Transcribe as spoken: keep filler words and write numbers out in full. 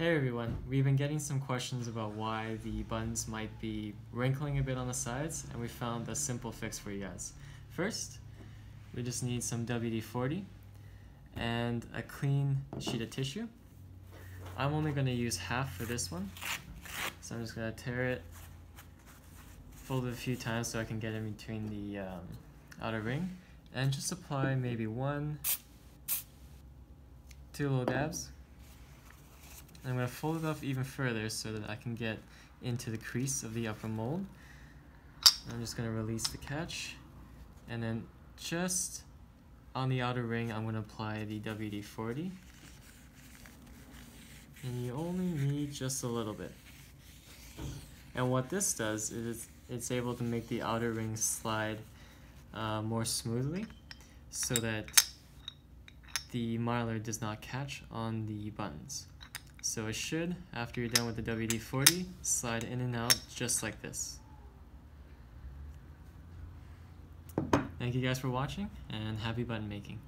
Hey everyone, we've been getting some questions about why the buttons might be wrinkling a bit on the sides, and we found a simple fix for you guys. First, we just need some W D forty and a clean sheet of tissue. I'm only going to use half for this one, so I'm just going to tear it, fold it a few times so I can get in between the um, outer ring, and just apply maybe one, two little dabs. I'm going to fold it up even further so that I can get into the crease of the upper mold. I'm just going to release the catch, and then just on the outer ring I'm going to apply the W D forty, and you only need just a little bit. And what this does is it's, it's able to make the outer ring slide uh, more smoothly so that the mylar does not catch on the buttons. So it should, after you're done with the W D forty, slide in and out just like this. Thank you guys for watching, and happy button making.